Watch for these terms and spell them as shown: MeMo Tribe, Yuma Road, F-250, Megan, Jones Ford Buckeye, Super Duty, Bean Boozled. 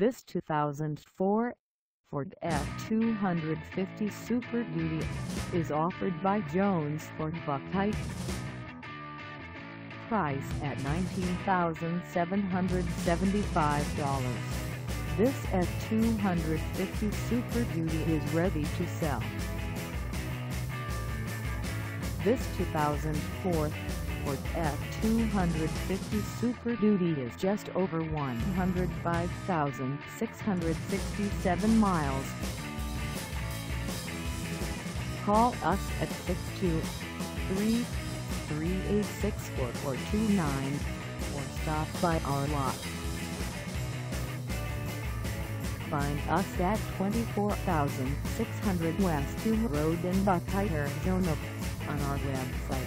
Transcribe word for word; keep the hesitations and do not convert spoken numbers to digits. This two thousand four Ford F two fifty Super Duty is offered by Jones Ford Buckeye. Price at nineteen thousand seven hundred seventy-five dollars. This F two fifty Super Duty is ready to sell. This two thousand four Ford F two fifty Super Duty is just over one hundred five thousand six hundred sixty-seven miles. Call us at six two three, three eight six, four four two nine or stop by our lot. Find us at twenty-four thousand six hundred West Yuma Road in Buckeye, Arizona on our website,